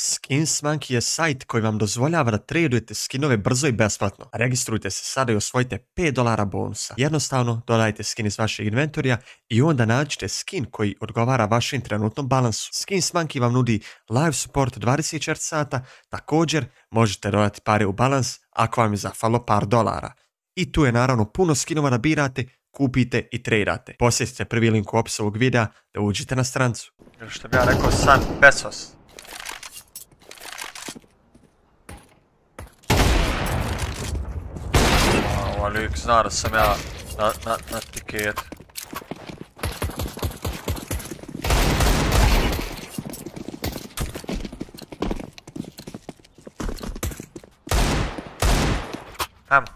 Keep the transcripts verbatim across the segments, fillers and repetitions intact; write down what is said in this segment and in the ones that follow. Skin Swank je sajt koji vam dozvoljava da tradujete skinove brzo i besplatno. Registrujte se sada i osvojite pet dolara bonusa. Jednostavno dodajte skin iz vašeg inventorija i onda nađite skin koji odgovara vašem trenutnom balansu. Skin Swank vam nudi live support dvadeset četiri sata, također možete dodati pare u balans ako vam je zafalo par dolara. I tu je naravno puno skinova da birate, kupite i tradate. Posjetite prvi link u opisu ovog videa da uđite na strancu. Ili što bi ja rekao San Pesos. Ali uvijek zna da sam ja na, na, na tiketu. Ajmo.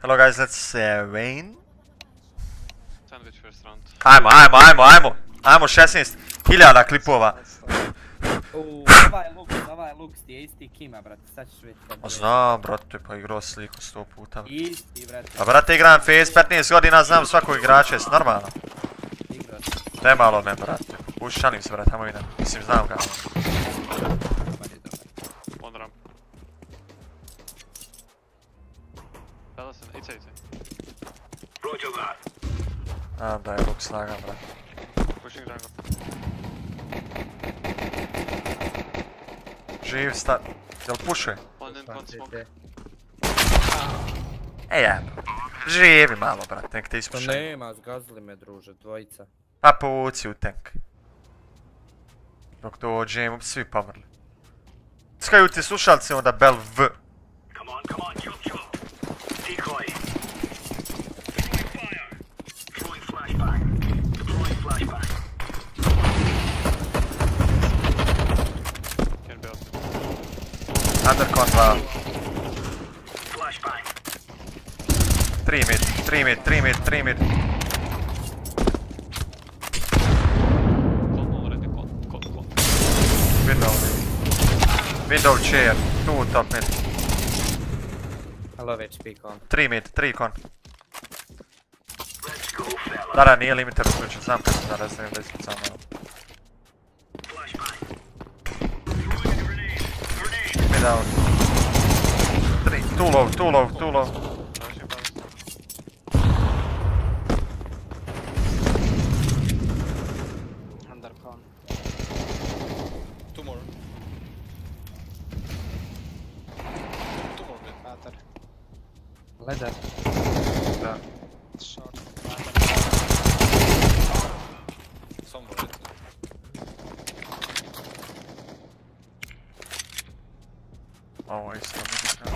Hello guys, let's uh, rain. Ajmo, ajmo, ajmo, ajmo. Ajmo šesnaest hiljada klipova. Ovaj Lux ti je isti Kima, brate, sad ćeš vidjeti. Znam, brate, pa igrao sliku sto puta. Isti, brate. A brate, igram Face petnaest godina, znam svakog igrača, jest normalno. Igrao sam. Nemalo me, brate. Uš, šalim se, brate, ajmo idem. Mislim, znam ga. One ramp. Sada se, ica, ica. Rođo, brate. Znam da je Lux lagan, brate. Pushing jungle. Živ, sta... Jel pušuje? Ej, jeb. Živi malo, brat, nek te ispušaj. To nema, zgazili me, druže, dvojica. Pa povuci u tank. Dok dođem, svi pomrli. Skaju ti slušalci, onda bel V. Undercon dva. Tri mid, tri mid, tri mid, tri mid. Window. Window chair, tu top mid. Hello H P con. Tri mid, tri con. Da, da, nije limiter uključen, sam kad sam da razdavim da ispucam. Down. Three. Too low, too low, too low. Undercon. Two more. Two more with ladder. Ladder. Yeah. Short. Some more. Ovo je isto mi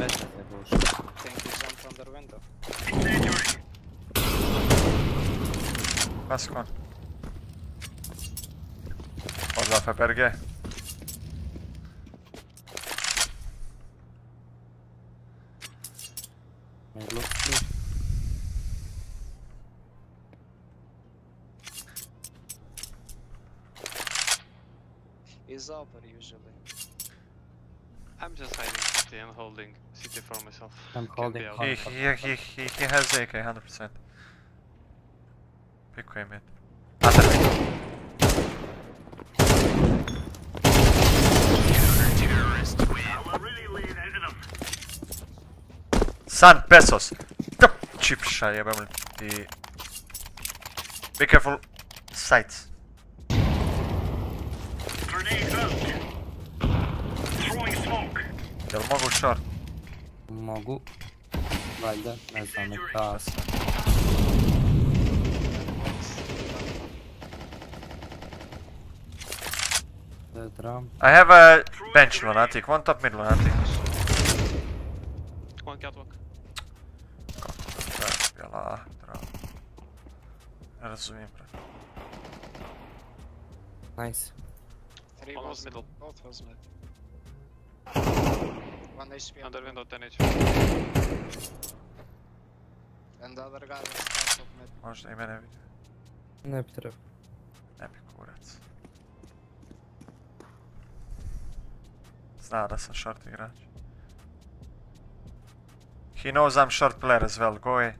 nikao. Paskon. Odla F P R G. Is over usually. I'm just hiding city and holding city for myself. I'm holding. He he he he he has A K one hundred percent. Pick him in. San Pesos. Chip shot. Yeah, the. Be careful. Sights. Jel mogu short? Mogu. Valjda, ne znam, ne kao sam. I have a bench lunatic, one top mid lunatic. One catwalk. Kako da je bila drama. Ne razumijem, bro. Nice. One was middle. Both was mid. One H P under window, ten H P. And the other guy was top of mid. Možda i mene vidio. Ne bi trebao. Ne bi kurac. Zna da sam short igrač. He knows I'm short player as well, go away.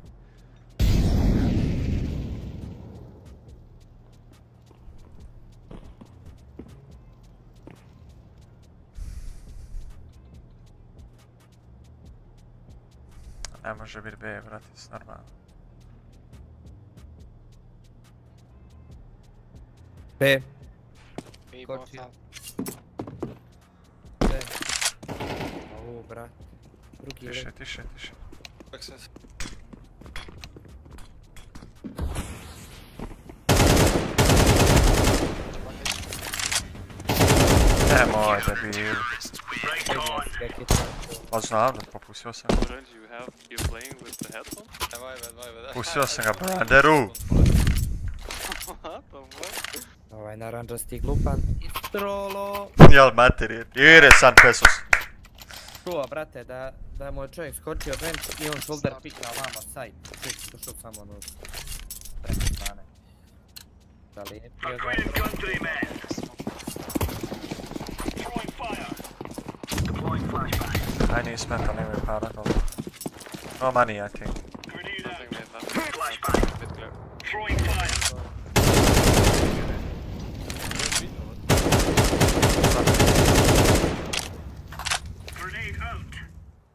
A może być brat, jest normalne. B. B. O, brat. Drugi. Tyszę, tyszę, tyszę. Nemoj, debil. Poznam, popustio sam ga. Pustio sam ga, branderu! Ovaj naranđasti glupan. Trolo! Jel materi, ire San Pesos. Čuva, brate, da mu je čovjek skočio bench i on shoulder pikla vama, saj. Čovjek se došao samo ono... preko strane. Da li je pio zavrlo? I need to spend on every powder. No money, I think.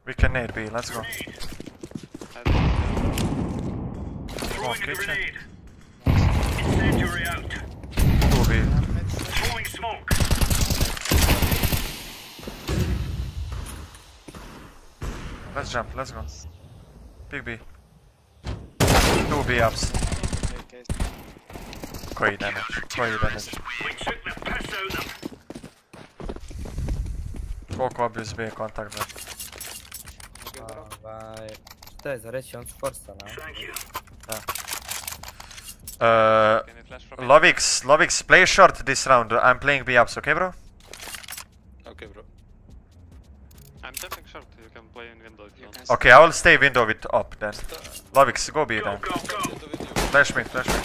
We can nade B, let's go. Come on, kitchen. Throwing smoke. Let's jump, let's go. Big B. Two B ups. Great damage, great damage. Koliko obvious B contact back. Šta je za reći, on su forsa, no? Da. Lovix, Lovix, play short this round. I'm playing B ups, okay bro? Okay bro. I'm jumping short, you can play in window if you want. Okay, I will stay window with up then. Lovix, go B then. Flash me, flash me.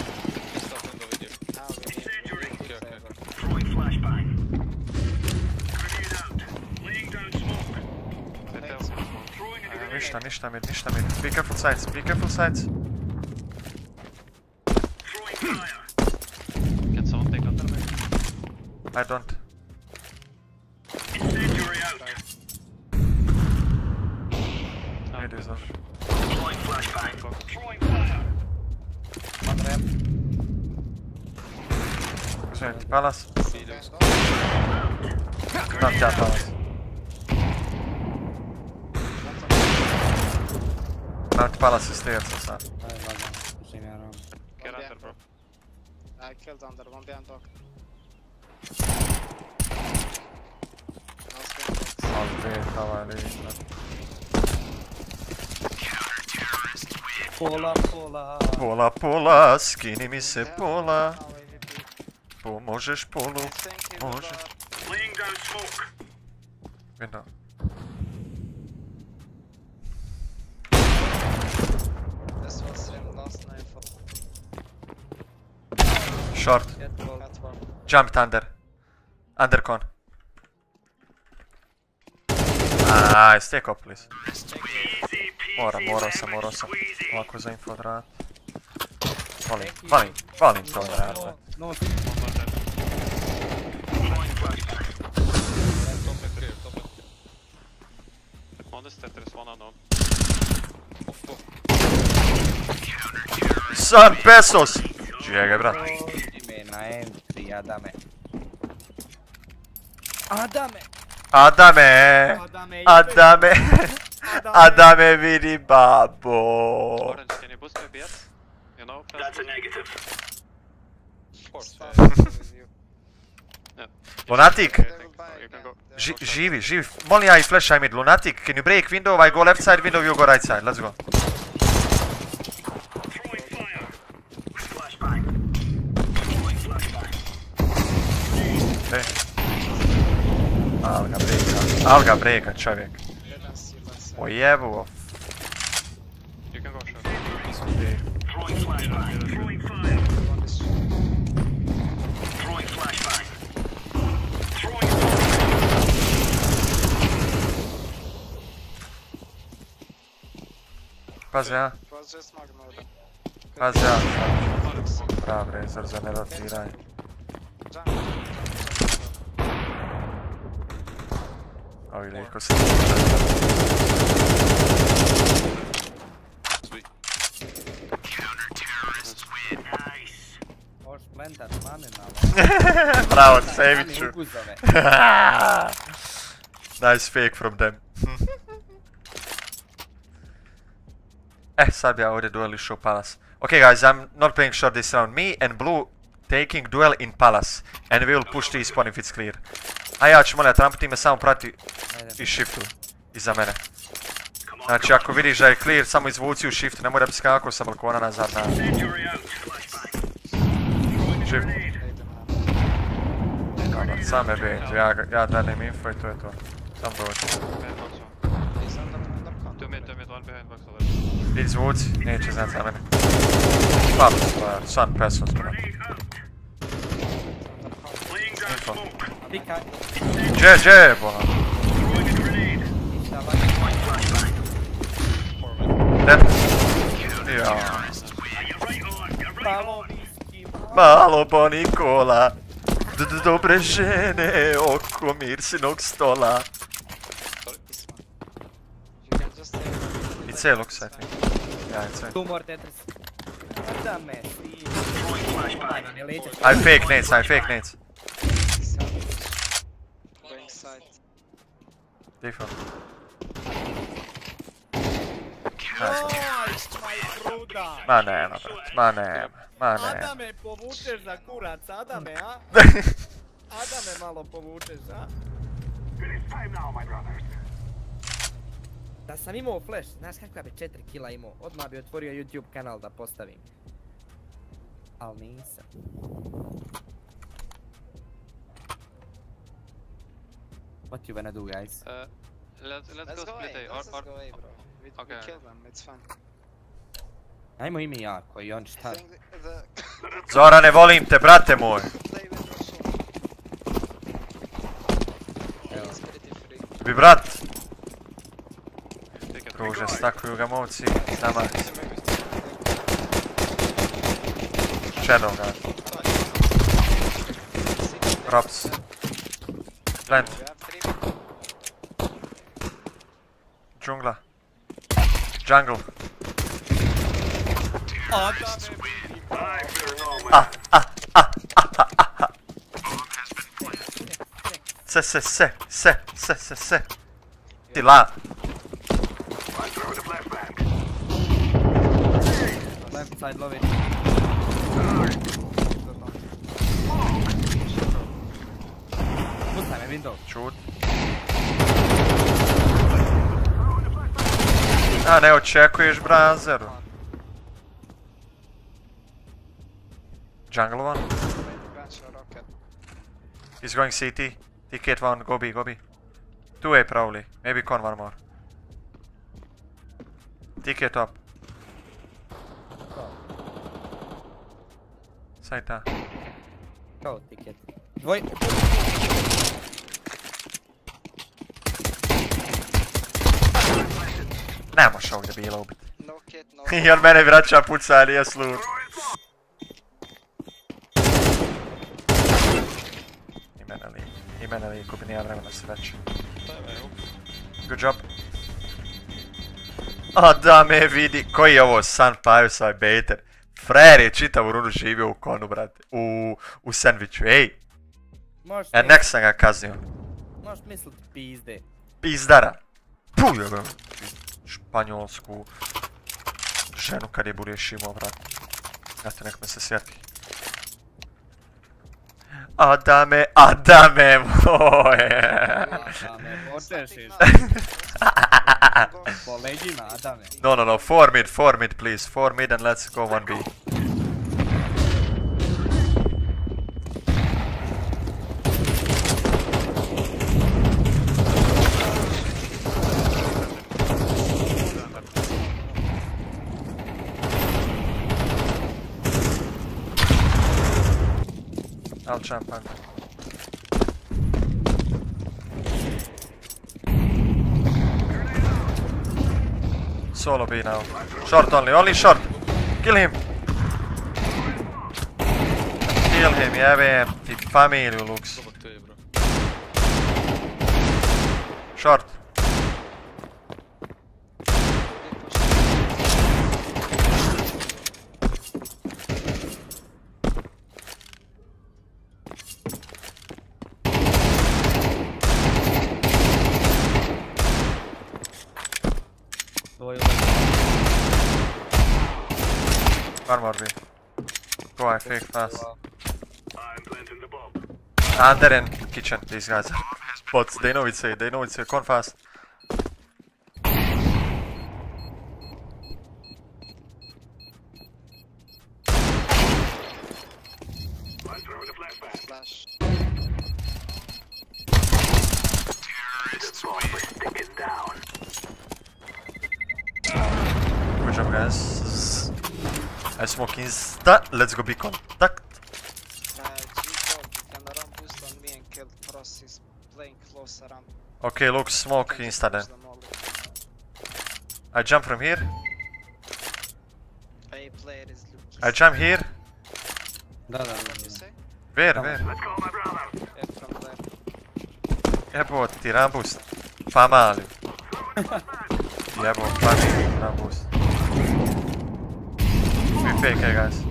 Ništa, ništa mid, ništa mid. Be careful sides, be careful sides. Can someone take under me? I don't. Deploying flashbang. Deploying fire. One ramp. Who's in the palace? Not that palace. Now the palace is there, so sad. Get under, bro. I killed under, one behind dog. I'll be cavalry. Pola, pola, pola, pola, skini mi se pola. Pomožeš polu, možeš. Window. This was him last night. Short. Jumped under. Under con. Nice, take up please. Mora, morao sam, morao sam. Ovako za info odrat. Valim, valim, valim to odrat. San Pesos! Čijeg je, brat? Adame. Adame! Adame! Adame! Adame vidi babo. Orange, can you boost me B S? You know? That's a negative. Of course. Lunatic! Živi, živi. Molim ja I flash I mid. Lunatic, can you break window? I go left side window, you go right side. Let's go. Alga breka. Alga breka, čovjek. Pojebuo. Pazi ja. Pazi ja. Prav rezor za nerotiranje. Ovi lijeko se... Bravo, saved you. Nice fake from them. Eh, sad bi ja ovdje duel išao u Palace. Okay guys, I'm not playing short this round. Me and Blue taking duel in Palace. And we will push the spawn if it's clear. A ja ću, molim, Trump ti me samo prati I shiftu. Iza mene. Znači, ako vidiš da je clear, samo izvuci u shiftu. Ne mora bi skakao sa balkona nazad na... Shift. Dobar, sam je bait. Ja danem info I to je to. Sam dođu. Izvuci, neće znat za mene. Pap, sad pesom smo. Info. Gdje, gdje je bola? Dead. Jao. Malo bo Nikola. Dobre žene, oko mirsinog stola. It's a looks, I think. Yeah, it's a... Two more Tetris. I fake nades, I fake nades. Default. Ma ne, ma brat, ma ne, ma ne. Adame, povučeš za kurac, Adame, a? Adame malo povučeš, a? It's time now, my brothers. Da sam imao flash, znaš kakva bi četiri kila imao, odmah bi otvorio YouTube kanal da postavim. Al nisam. What you wanna do, guys? Uh, let, let's, let's go, go split A. Let's go A, bro. We, okay. We kill them, it's fun. Ajmo ime jako I on šta... The... Zorane, volim te, brate moj! Bi brat! Ruže, stakuju ga momci, nama. Shadow ga. Props. Plant. Džungla. Jungle. Ah, ah, ah, ah, ah, ah. Se, se, se, se, se, se, se. Ti la. Left side, love it. Put time, window. Shoot. A ne očekuješ, brazer. Jungle one. He's going C T. T K one, go B, go B. two A probably, maybe con one more. T K top. Sajta. Kao tiket. Dvoj... Ne moš ovdje bila ubiti. I on mene vraća puca, ali je slur. I mene li... I mene li gubi nija vremena se veći. Good job. A da me vidi, koji je ovo San Piusaj bejter? Frajer je čitavu runu živio u konu, brate, u sandviću, ej! E, nek sam ga kaznio. Moš mislit pizde. Pizdara. Puh, jebem. Španjolsku ženu kad je bude šimao, brate. Znate, nek me se sjeti. Adame, Adame moje. Adame, počešiš. Po leđima, Adame. No, no, no, four mid, four mid, please. Four mid and let's go one B. I'll jump on. Solo B now. Short only, only short. Kill him. Kill him, jebem ti familiju, Lux. Short. Var mı orbi? Go and fake fast. And they're in kitchen, these guys. Bots, they know it's here, they know it's here. Come fast. Good job, guys. I smoke insta. Let's go be contact. Okay, look, smoke insta then. I jump from here. I jump here. No, no, no, no. Where, where? Jebo ti rambust. Pa mali. Jebo, pa mali rambust. We fake here, guys.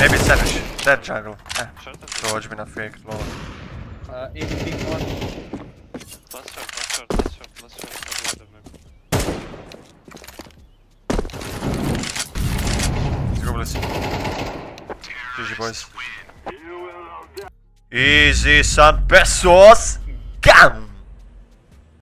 Maybe it's Savage. That jungle. Eh. Dođi mi na fake, lol. Uh, eight big one. Last shot, last shot, last shot, last shot for the other map. Go bless. G G boys. Easy, San Pesos. Gam!